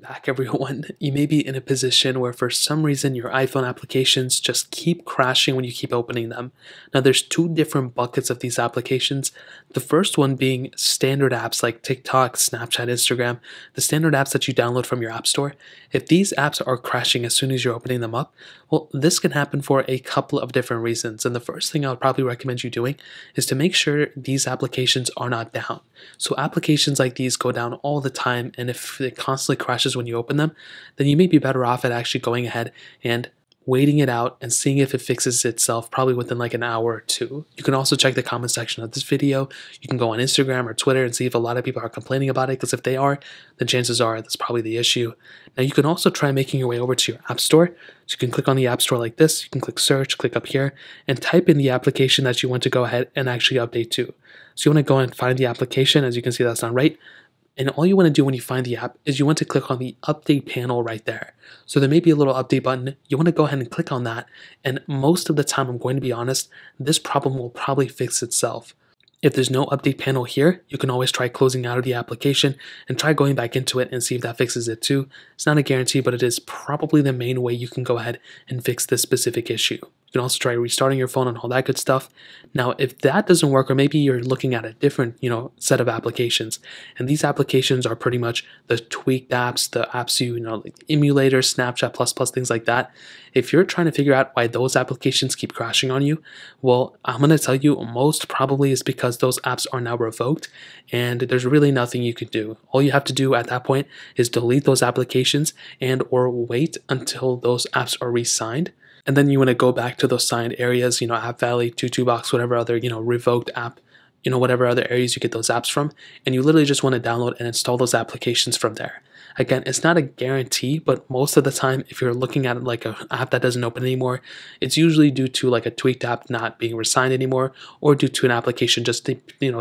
Welcome back, everyone. You may be in a position where for some reason your iPhone applications just keep crashing when you keep opening them. Now there's two different buckets of these applications. The first one being standard apps like TikTok, Snapchat, Instagram, the standard apps that you download from your app store. If these apps are crashing as soon as you're opening them up, well, this can happen for a couple of different reasons. And the first thing I would probably recommend you doing is to make sure these applications are not down. So applications like these go down all the time, and if they constantly crashes when you open them, then you may be better off at actually going ahead and waiting it out and seeing if it fixes itself probably within like an hour or two. You can also check the comment section of this video. You can go on Instagram or Twitter and see if a lot of people are complaining about it, because if they are, then chances are that's probably the issue. Now you can also try making your way over to your app store. So you can click on the app store like this, you can click search, click up here, and type in the application that you want to go ahead and actually update to. So you want to go and find the application. As you can see, that's not right. And all you want to do when you find the app is you want to click on the update panel right there. So there may be a little update button. You want to go ahead and click on that. And most of the time, I'm going to be honest, this problem will probably fix itself. If there's no update panel here, you can always try closing out of the application and try going back into it and see if that fixes it too. It's not a guarantee, but it is probably the main way you can go ahead and fix this specific issue. You can also try restarting your phone and all that good stuff. Now, if that doesn't work, or maybe you're looking at a different, set of applications, and these applications are pretty much the tweaked apps, the apps like Emulator, Snapchat++, things like that. If you're trying to figure out why those applications keep crashing on you, well, I'm going to tell you most probably is because those apps are now revoked, and there's really nothing you can do. All you have to do at that point is delete those applications and or wait until those apps are re-signed. And then you want to go back to those signed areas, App Valley, TutuBox, whatever other, revoked app, whatever other areas you get those apps from. And you literally just want to download and install those applications from there. Again, it's not a guarantee, but most of the time, if you're looking at like an app that doesn't open anymore, it's usually due to like a tweaked app not being re-signed anymore, or due to an application just,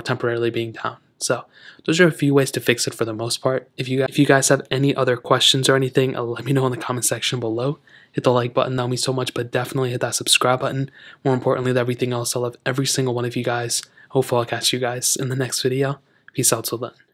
temporarily being down. So those are a few ways to fix it for the most part. If you guys have any other questions or anything, let me know in the comment section below. Hit the like button, that'll mean so much, but definitely hit that subscribe button. More importantly than everything else, I love every single one of you guys. Hopefully I'll catch you guys in the next video. Peace out till then.